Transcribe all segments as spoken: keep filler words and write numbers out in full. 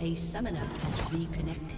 A summoner has reconnected.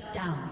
Shut down.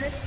This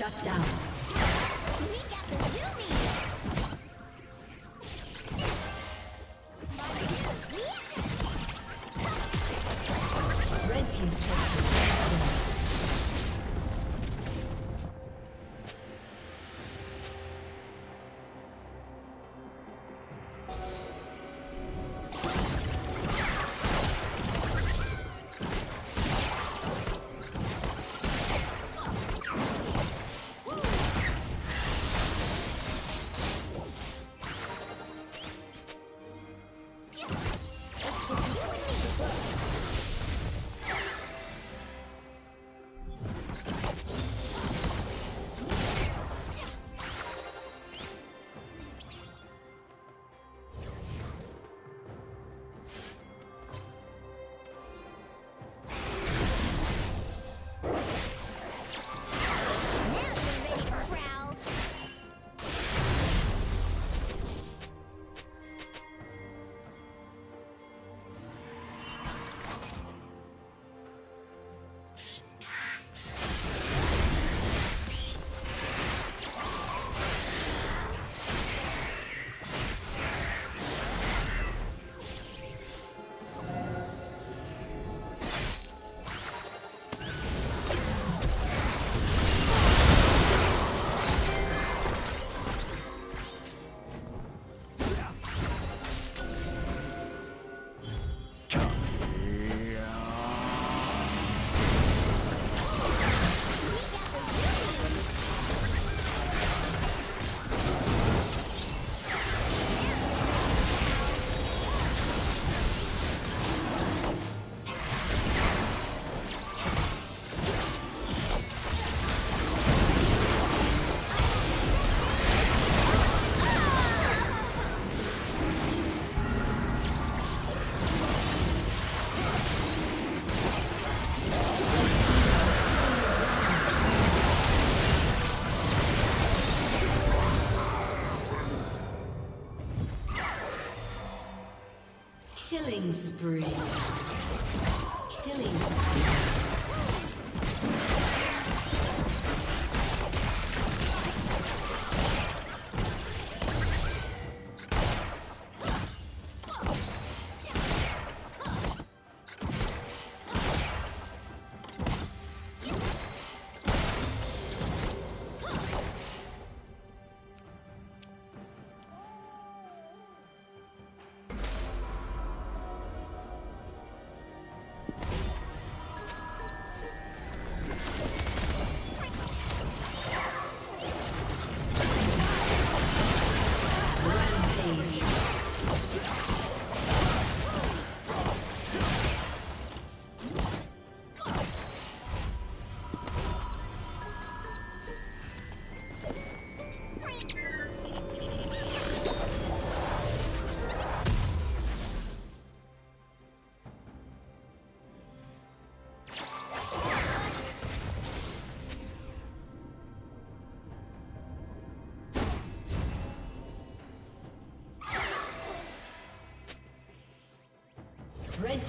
Shut down. We got the zoomies. Red team's turret spree. Killing spree. Red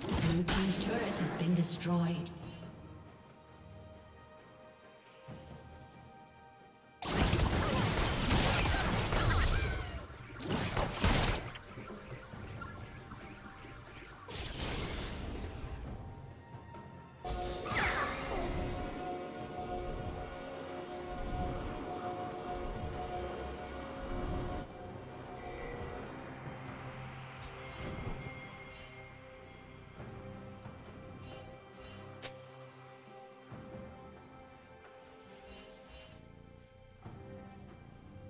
Blue team's turret has been destroyed.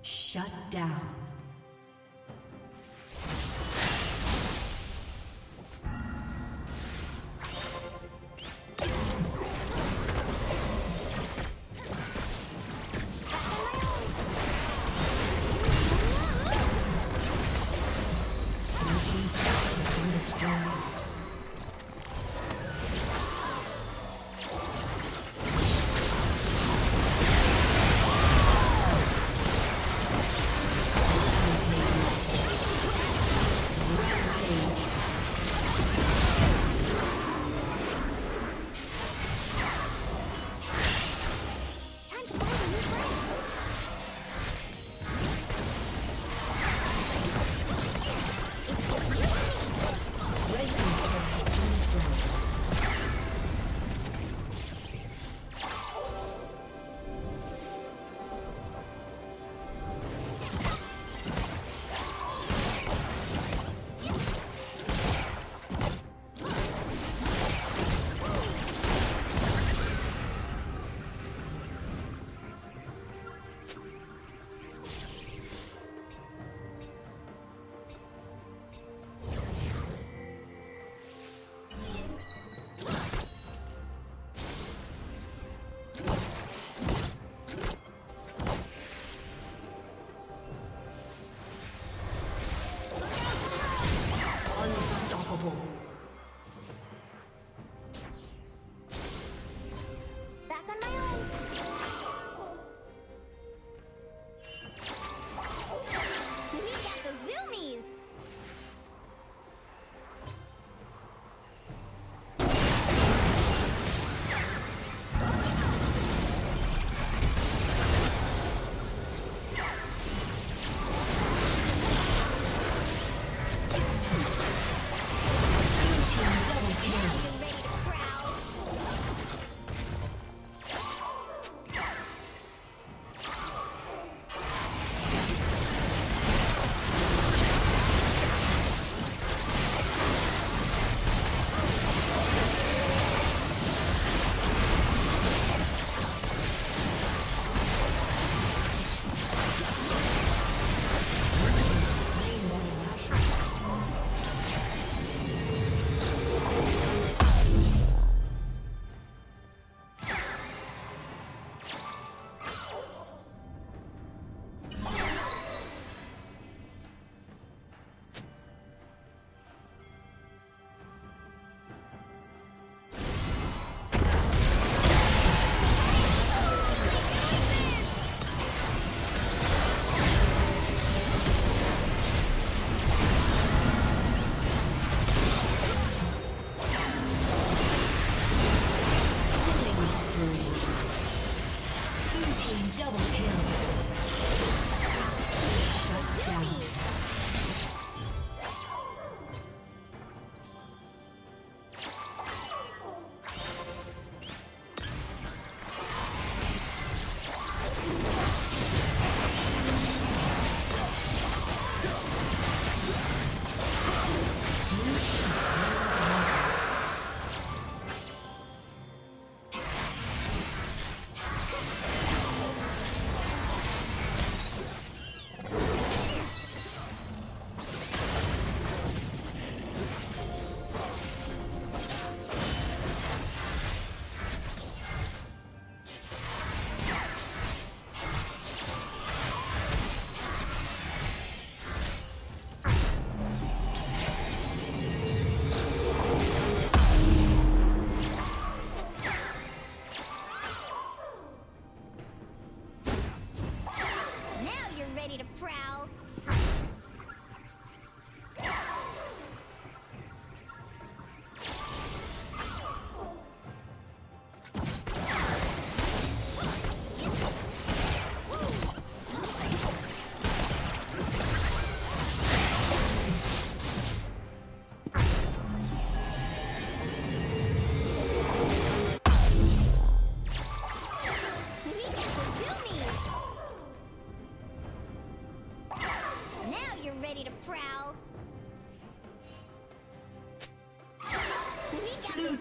Shut down.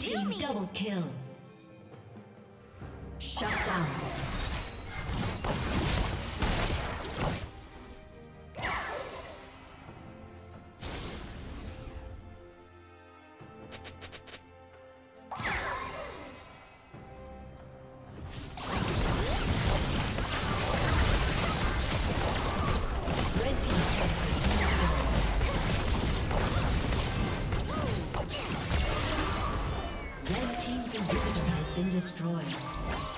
Team double kill. Shut down. Destroyed.